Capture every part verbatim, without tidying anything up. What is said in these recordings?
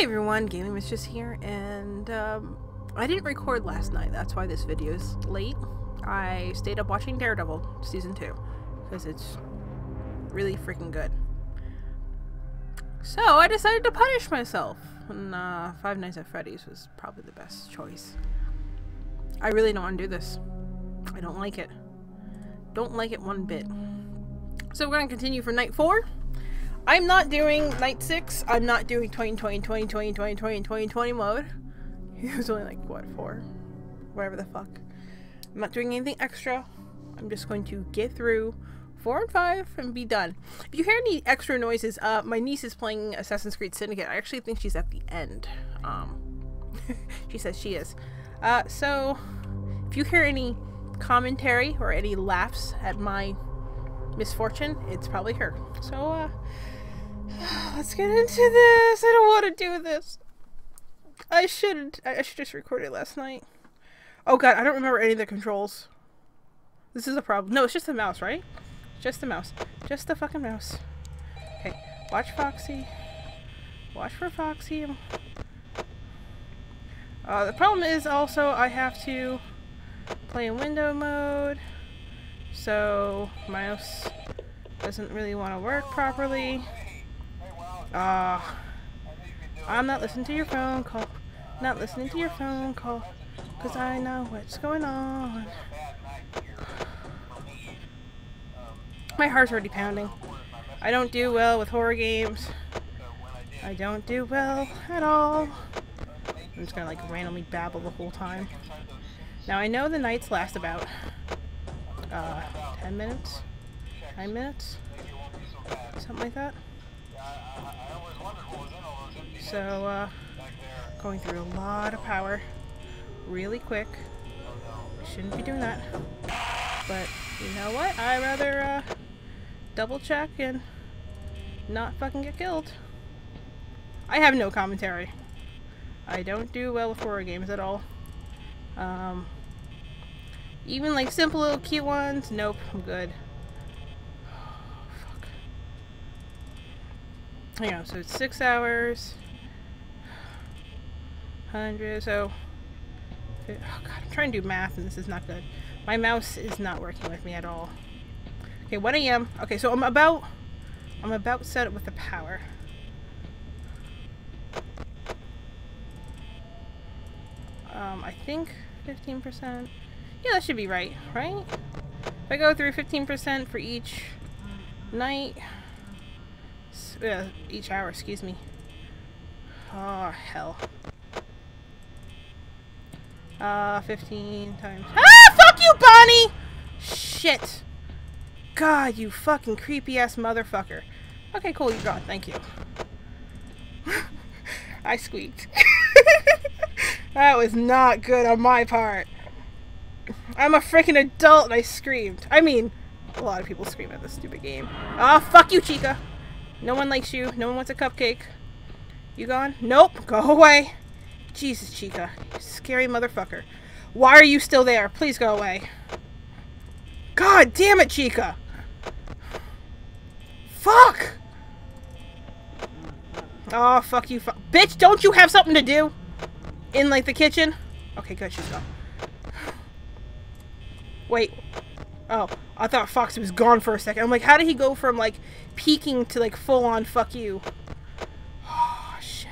Hey everyone, GamingMistress here, and um, I didn't record last night, that's why this video is late. I stayed up watching Daredevil Season two, because it's really freaking good. So I decided to punish myself, and uh, Five Nights at Freddy's was probably the best choice. I really don't want to do this. I don't like it. Don't like it one bit. So we're going to continue for night four. I'm not doing night six, I'm not doing twenty twenty, twenty twenty, twenty twenty, twenty twenty, twenty twenty mode. It was only like, what, four? Whatever the fuck. I'm not doing anything extra. I'm just going to get through four and five and be done. If you hear any extra noises, uh, my niece is playing Assassin's Creed Syndicate. I actually think she's at the end. Um, she says she is. Uh, so, if you hear any commentary or any laughs at my misfortune, it's probably her. So, uh, let's get into this. I don't want to do this. I should I should just record it last night. Oh god, I don't remember any of the controls. This is a problem. No, it's just the mouse, right? Just the mouse. Just the fucking mouse. Okay, watch Foxy. Watch for Foxy. Uh, the problem is also I have to play in window mode, so mouse doesn't really want to work properly. Uh, I'm not listening to your phone call. Not listening to your phone call. Because I know what's going on. My heart's already pounding. I don't do well with horror games. I don't do well at all. I'm just gonna like randomly babble the whole time. Now I know the nights last about uh, ten minutes, nine minutes, something like that. So, uh, going through a lot of power really quick. I shouldn't be doing that. But, you know what? I'd rather, uh, double check and not fucking get killed. I have no commentary. I don't do well with horror games at all. Um, even, like, simple little cute ones? Nope, I'm good. Hang on, so it's six hours, hundred, so, oh god, I'm trying to do math and this is not good. My mouse is not working with me at all. Okay, one A M, okay, so I'm about, I'm about set up with the power. Um, I think fifteen percent, yeah, that should be right, right? If I go through fifteen percent for each night, Uh, each hour, excuse me. Oh, hell. Uh, fifteen times. Ah, fuck you, Bonnie! Shit. God, you fucking creepy ass motherfucker. Okay, cool, you're gone. Thank you. I squeaked. That was not good on my part. I'm a freaking adult and I screamed. I mean, a lot of people scream at this stupid game. Ah, oh, fuck you, Chica. No one likes you. No one wants a cupcake. You gone? Nope. Go away. Jesus, Chica. Scary motherfucker. Why are you still there? Please go away. God damn it, Chica. Fuck. Oh, fuck you. Fu Bitch, don't you have something to do? In, like, the kitchen? Okay, good. She's gone. Wait. Oh, I thought Foxy was gone for a second. I'm like, how did he go from, like, peeking to, like, full-on fuck you? Oh, shit.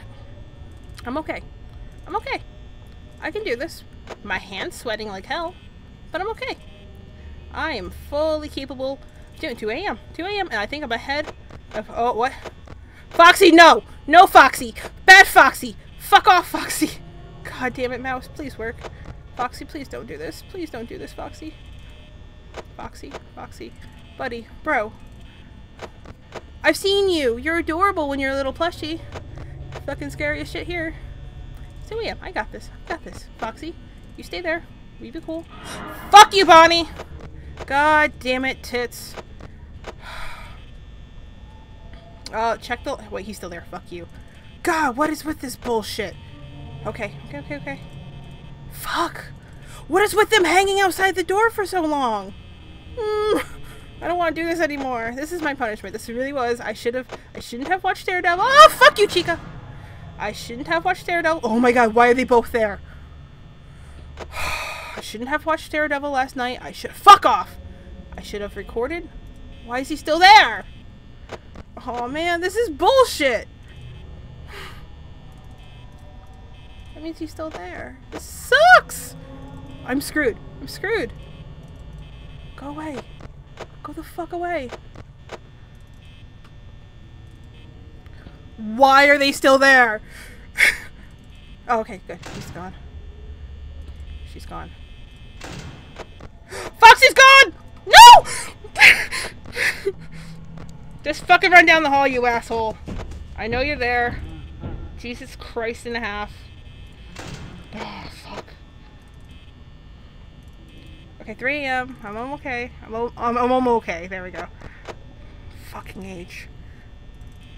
I'm okay. I'm okay. I can do this. My hand's sweating like hell, but I'm okay. I am fully capable. Doing two A M two A M and I think I'm ahead of... Oh, what? Foxy, no! No, Foxy! Bad Foxy! Fuck off, Foxy! God damn it, mouse. Please work. Foxy, please don't do this. Please don't do this, Foxy. Foxy, Foxy, buddy, bro. I've seen you. You're adorable when you're a little plushie. Fucking scary as shit here. So yeah, I got this. I got this. Foxy, you stay there. We be cool. Fuck you, Bonnie! God damn it, tits. Oh, check the... Wait, he's still there. Fuck you. God, what is with this bullshit? Okay, okay, okay, okay. Fuck! What is with them hanging outside the door for so long? Mm, I don't want to do this anymore. This is my punishment. This really was. I should have. I shouldn't have watched Daredevil. Oh, fuck you, Chica. I shouldn't have watched Daredevil. Oh my god, why are they both there? I shouldn't have watched Daredevil last night. I should- Fuck off! I should have recorded. Why is he still there? Oh man, this is bullshit! That means he's still there. This sucks! I'm screwed. I'm screwed. Go away. Go the fuck away. Why are they still there? Oh, okay, good. He's gone. She's gone. Foxy's gone! No! Just fucking run down the hall, you asshole. I know you're there. Jesus Christ and a half. Oh, fuck. Okay, three A M I'm okay. I'm, I'm, I'm okay. There we go. Fucking age.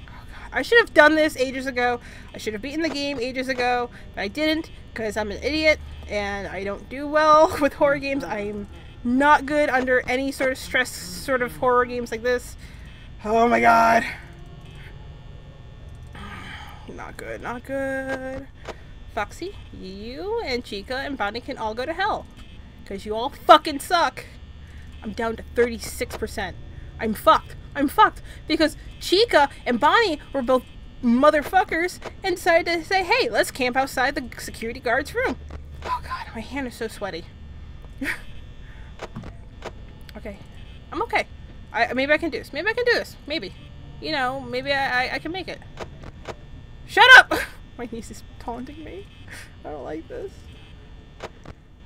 Oh, God. I should have done this ages ago. I should have beaten the game ages ago. But I didn't because I'm an idiot and I don't do well with horror games. I'm not good under any sort of stress sort of horror games like this. Oh my god. Not good. Not good. Foxy, you and Chica and Bonnie can all go to hell. Because you all fucking suck. I'm down to thirty-six percent. I'm fucked. I'm fucked. Because Chica and Bonnie were both motherfuckers and decided to say, hey, let's camp outside the security guard's room. Oh god, my hand is so sweaty. Okay. I'm okay. I, maybe I can do this. Maybe I can do this. Maybe. You know, maybe I, I, I can make it. Shut up! My niece is taunting me. I don't like this.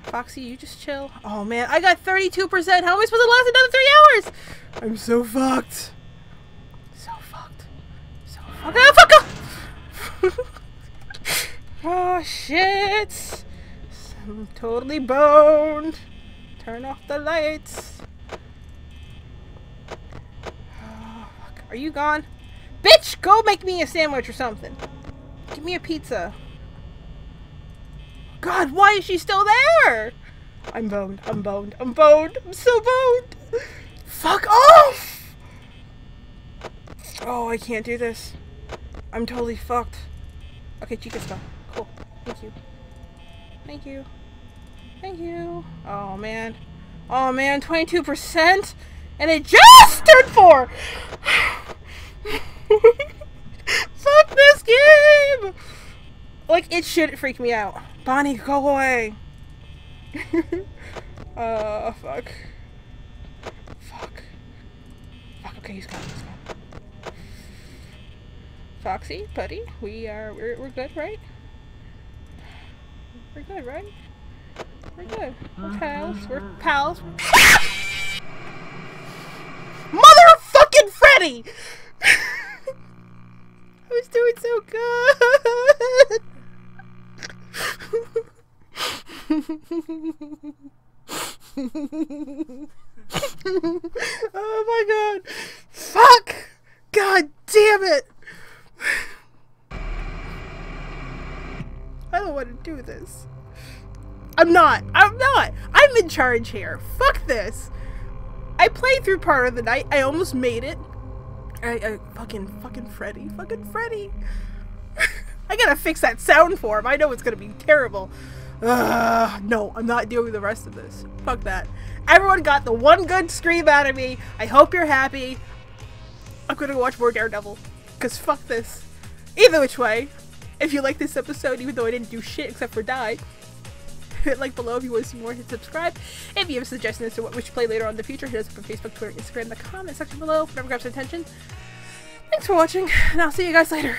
Foxy, you just chill. Oh man, I got thirty-two percent! How am I supposed to last another three hours?! I'm so fucked! So fucked. So fucked. Oh, fuck off! Oh shit! I'm totally boned! Turn off the lights! Oh fuck. Are you gone? Bitch! Go make me a sandwich or something! Give me a pizza. God, why is she still there? I'm boned. I'm boned. I'm boned. I'm so boned. Fuck off! Oh, I can't do this. I'm totally fucked. Okay, Chica's gone. Cool. Thank you. Thank you. Thank you. Oh, man. Oh, man. twenty-two percent? And it just turned four! Fuck this game! Like, it should freak me out. Bonnie, go away! uh, fuck. Fuck. Fuck, okay, he's gone, he's gone. Foxy, Putty, we are- we're, we're good, right? We're good, right? We're good. We're pals, we're pals. Motherfucking Freddy! I was doing so good! Oh my god! Fuck! God damn it! I don't want to do this. I'm not! I'm not! I'm in charge here! Fuck this! I played through part of the night. I almost made it. I, I fucking fucking Freddy. Fucking Freddy! I gotta fix that sound for him. I know it's gonna be terrible. Uh, no, I'm not doing the rest of this. Fuck that. Everyone got the one good scream out of me. I hope you're happy. I'm gonna watch more Daredevil. Cause fuck this. Either which way, if you like this episode, even though I didn't do shit except for die, hit like below if you want to see more, hit subscribe. If you have suggestions as to what we should play later on in the future, hit us up on Facebook, Twitter, Instagram, the comment section below. Never grabs attention. Thanks for watching, and I'll see you guys later.